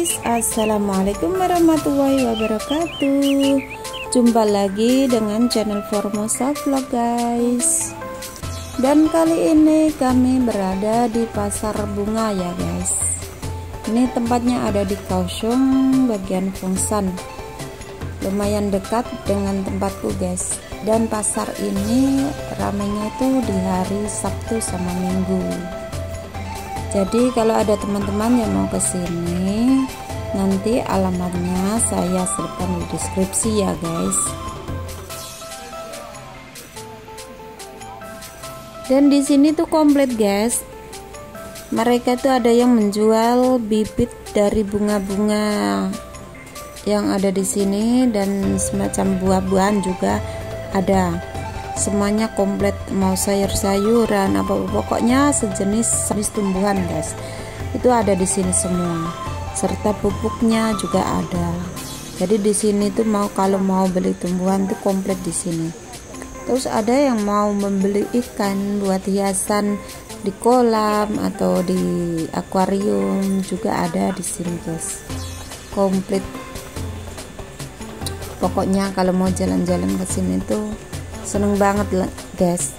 guys, assalamualaikum warahmatullahi wabarakatuh. Jumpa lagi dengan channel Formosa Vlog guys. Dan kali ini kami berada di pasar bunga ya guys. Ini tempatnya ada di Kaohsiung bagian Fungsan. Lumayan dekat dengan tempatku guys. Dan pasar ini ramainya itu di hari Sabtu sama Minggu. Jadi kalau ada teman-teman yang mau ke sini, nanti alamatnya saya sertakan di deskripsi ya guys. Dan di sini tuh komplit guys. Mereka tuh ada yang menjual bibit dari bunga-bunga yang ada di sini dan semacam buah-buahan juga ada. Semuanya komplit, mau sayur-sayuran apa pokoknya sejenis tumbuhan guys, itu ada di sini semua, serta pupuknya juga ada. Jadi di sini tuh mau kalau mau beli tumbuhan tuh komplit di sini. Terus ada yang mau membeli ikan buat hiasan di kolam atau di akuarium juga ada di sini guys, komplit. Pokoknya kalau mau jalan-jalan ke sini tuh seneng banget guys,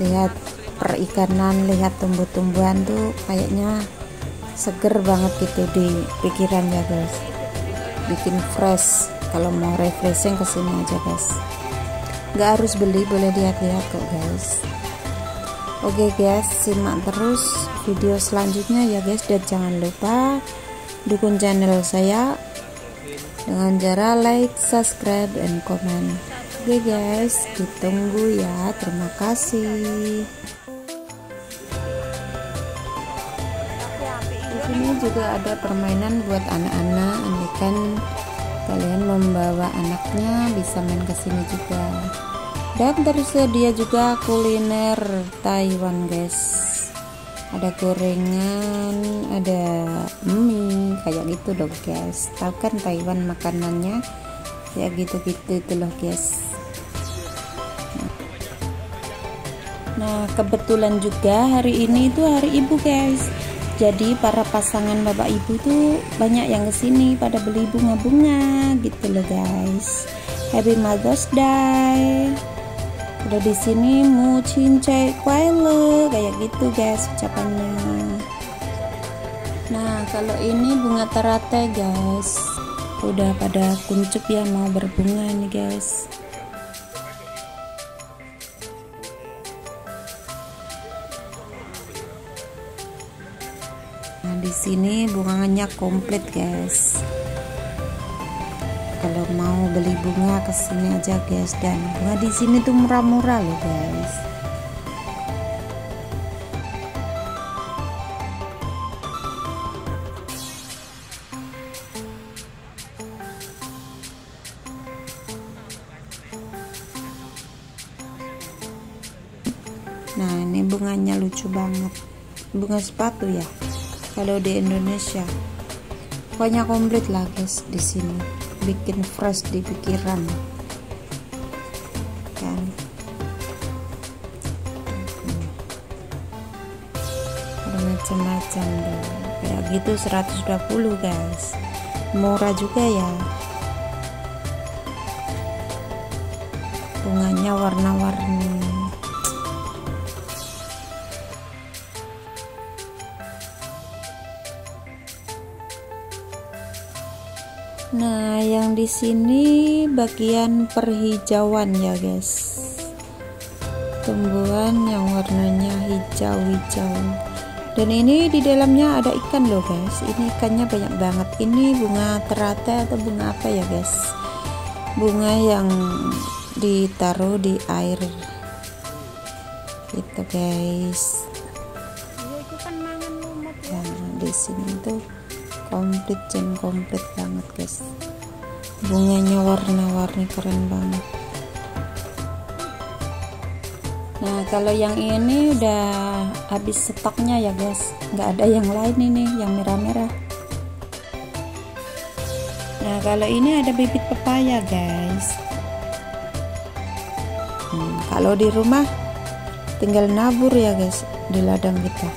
lihat perikanan, lihat tumbuh-tumbuhan tuh kayaknya seger banget gitu di pikiran ya guys, bikin fresh. Kalau mau refreshing kesini aja guys, nggak harus beli, boleh lihat-lihat kok guys. Oke guys, simak terus video selanjutnya ya guys, dan jangan lupa dukung channel saya dengan cara like, subscribe, and comment. Oke guys, ditunggu ya. Terima kasih. Di sini juga ada permainan buat anak-anak. Andaikan kalian membawa anaknya, bisa main ke sini juga. Dan tersedia juga kuliner Taiwan guys. Ada gorengan, ada mie, kayak gitu dong guys. Tahu kan Taiwan makanannya kayak gitu-gitu itu loh guys. Nah kebetulan juga hari ini itu hari ibu guys, jadi para pasangan bapak ibu tuh banyak yang kesini pada beli bunga-bunga gitu loh guys. Happy Mother's Day. Udah di sini mu cincai kuai lo kayak gitu guys ucapannya. Nah kalau ini bunga teratai guys, udah pada kuncup ya, mau berbunga nih guys. Nah di sini bunganya komplit guys. Kalau mau beli bunga kesini aja guys, dan bunga di sini tuh murah-murah loh guys. Nah ini bunganya lucu banget, bunga sepatu ya kalau di Indonesia. Pokoknya komplit lah guys di sini, bikin fresh di pikiran kan. Macam-macam kayak gitu 120 guys, murah juga ya. Bunganya warna-warni. Nah, yang di sini bagian perhijauan ya, guys. Tumbuhan yang warnanya hijau-hijau. Dan ini di dalamnya ada ikan loh, guys. Ini ikannya banyak banget. Ini bunga teratai atau bunga apa ya, guys? Bunga yang ditaruh di air. Gitu, guys. Nah, di sini tuh komplit, dan komplit banget guys. Bunganya warna-warni keren banget. Nah kalau yang ini udah habis stoknya ya guys, nggak ada yang lain ini yang merah-merah. Nah kalau ini ada bibit pepaya guys. Kalau di rumah tinggal nabur ya guys di ladang kita.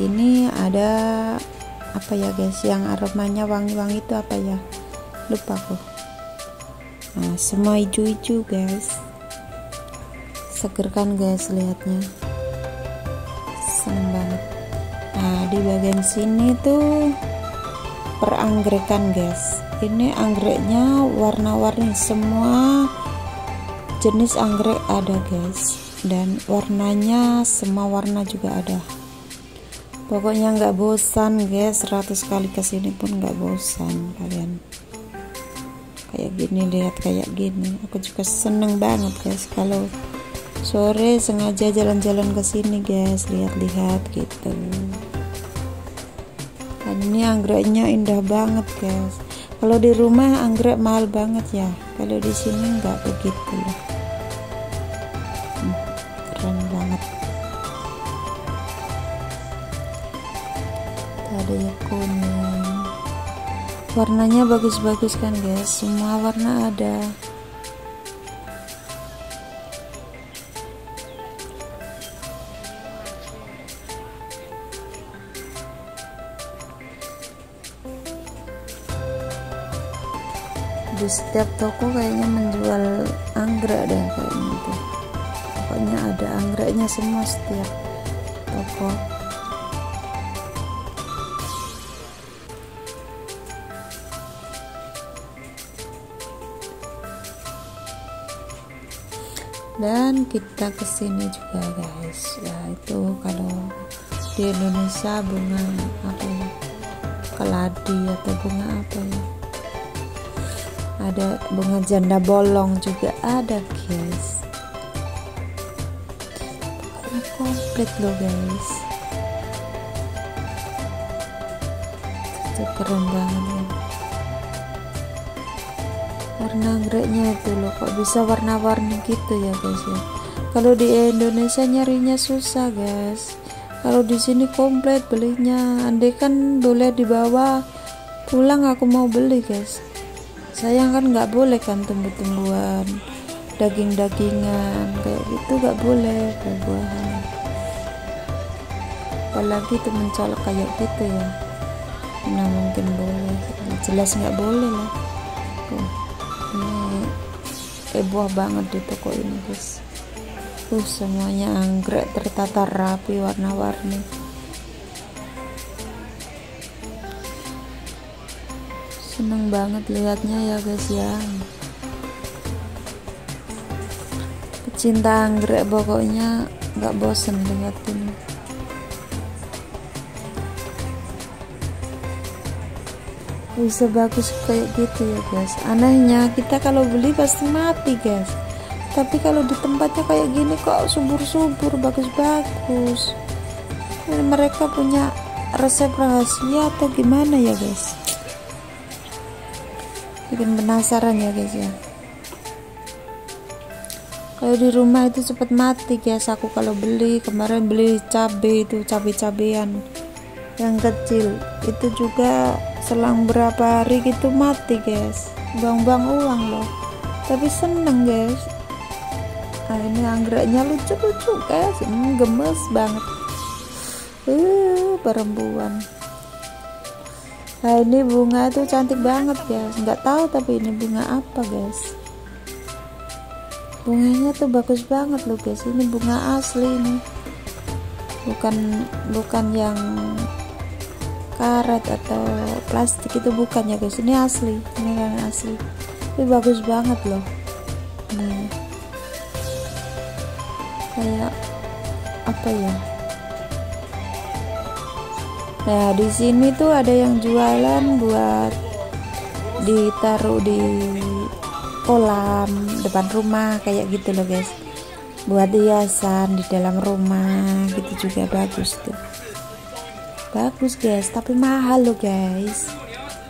ini ada apa ya guys, yang aromanya wangi-wangi itu apa ya, lupa aku. Nah, semua hijau-hijau guys, seger kan guys lihatnya, seneng banget. Nah di bagian sini tuh peranggerekan guys, ini anggreknya warna-warni, semua jenis anggrek ada guys, dan warnanya semua warna juga ada. Pokoknya nggak bosan guys, 100 kali kesini pun nggak bosan kalian. Kayak gini, lihat kayak gini, aku juga seneng banget guys kalau sore sengaja jalan-jalan ke sini guys, lihat-lihat gitu. Dan ini anggreknya indah banget guys. Kalau di rumah anggrek mahal banget ya, kalau di sini nggak begitu lah. Keren banget. Ada yang kuning, warnanya bagus-bagus kan guys, semua warna ada. Di setiap toko kayaknya menjual anggrek deh kayak gitu. Pokoknya ada anggreknya semua setiap toko. Dan kita kesini juga guys. Ya itu kalau di Indonesia bunga apa ya? Keladi atau bunga apa ya? Ada bunga janda bolong juga ada guys, pokoknya komplit loh guys, itu keren banget ya. Warna anggreknya itu loh kok bisa warna-warni gitu ya guys ya, kalau di Indonesia nyarinya susah guys, kalau di sini komplit belinya. Andai kan boleh dibawa pulang aku mau beli guys, sayang kan nggak boleh kan, tumbuh-tumbuhan, daging-dagingan kayak gitu nggak boleh, buah-buahan apalagi tuh mencolok kayak gitu ya, nah mungkin boleh, jelas nggak boleh lah. Ini heboh banget di toko ini guys, semuanya anggrek tertata rapi warna-warni, seneng banget lihatnya ya guys ya, pecinta anggrek pokoknya nggak bosen lihatin. Bisa bagus kayak gitu ya guys, anehnya kita kalau beli pasti mati guys, tapi kalau di tempatnya kayak gini kok subur-subur bagus-bagus. Mereka punya resep rahasia atau gimana ya guys, bikin penasaran ya guys ya. Kalau di rumah itu cepet mati guys, aku kalau beli kemarin beli cabai itu, cabai-cabean yang kecil itu juga selang berapa hari gitu mati guys, buang-buang uang loh, tapi seneng guys. Nah ini anggreknya lucu-lucu guys, gemes banget, perempuan. Nah ini bunga tuh cantik banget guys, nggak tahu tapi ini bunga apa guys, bunganya tuh bagus banget loh guys, ini bunga asli ini, bukan yang karet atau plastik itu bukan ya guys, ini asli, ini kan asli, ini bagus banget loh, ini kayak apa ya. Nah di sini tuh ada yang jualan buat ditaruh di kolam depan rumah kayak gitu loh guys, buat hiasan di dalam rumah gitu juga bagus tuh, bagus guys, tapi mahal loh guys,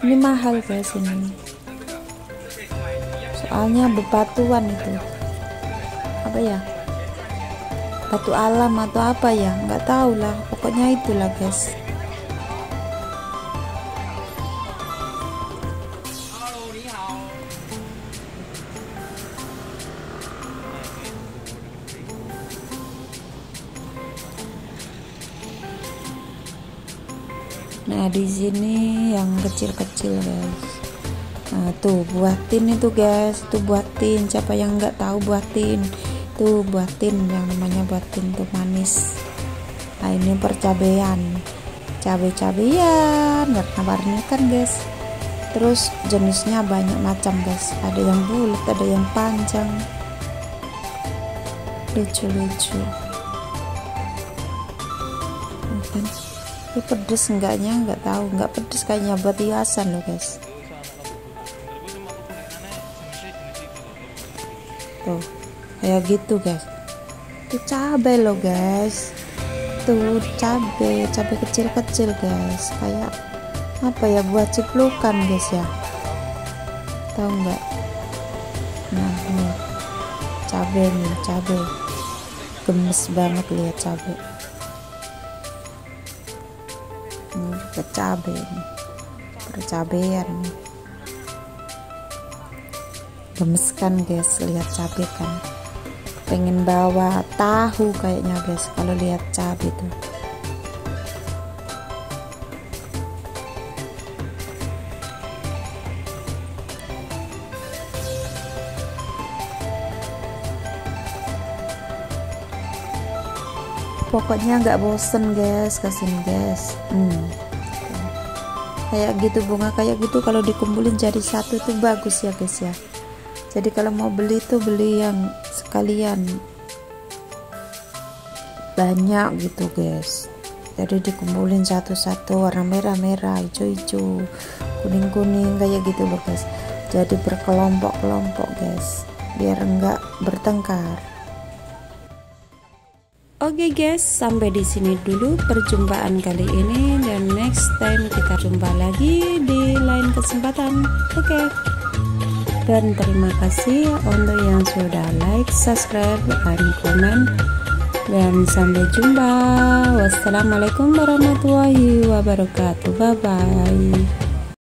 ini mahal guys ini, soalnya bebatuan itu apa ya, batu alam atau apa ya nggak tahu lah, pokoknya itulah guys. Nah di sini yang kecil-kecil guys. Nah, tuh buatin itu guys, tuh buatin. Siapa yang nggak tahu buatin? Tuh buatin yang namanya buatin tuh manis. Nah ini percabean, cabe-cabean warna-warni kan guys. Terus jenisnya banyak macam guys. Ada yang bulat, ada yang panjang. Lucu-lucu. Ini pedes enggaknya, enggak tahu, enggak pedes kayaknya, buat hiasan loh guys. Tuh kayak gitu guys. Itu cabai loh guys. Tuh cabai kecil-kecil guys, kayak apa ya, buat ciplukan guys ya, tahu nggak? Nah nih cabai nih, cabai gemes banget lihat cabai. Cabai nih, percabean nih, gemes kan guys lihat cabai kan, pengen bawa tahu kayaknya guys kalau lihat cabai tuh. Pokoknya nggak bosen guys kesini guys. Kayak gitu, bunga kayak gitu kalau dikumpulin jadi satu tuh bagus ya guys ya. Jadi kalau mau beli tuh beli yang sekalian banyak gitu guys. Jadi dikumpulin satu-satu, warna merah-merah, hijau-hijau, kuning-kuning kayak gitu loh guys. Jadi berkelompok-kelompok guys, biar enggak bertengkar. Oke guys, sampai di sini dulu perjumpaan kali ini, dan next time kita jumpa lagi di lain kesempatan. Oke. Dan terima kasih untuk yang sudah like, subscribe, dan komen. Dan sampai jumpa. Wassalamualaikum warahmatullahi wabarakatuh. Bye bye.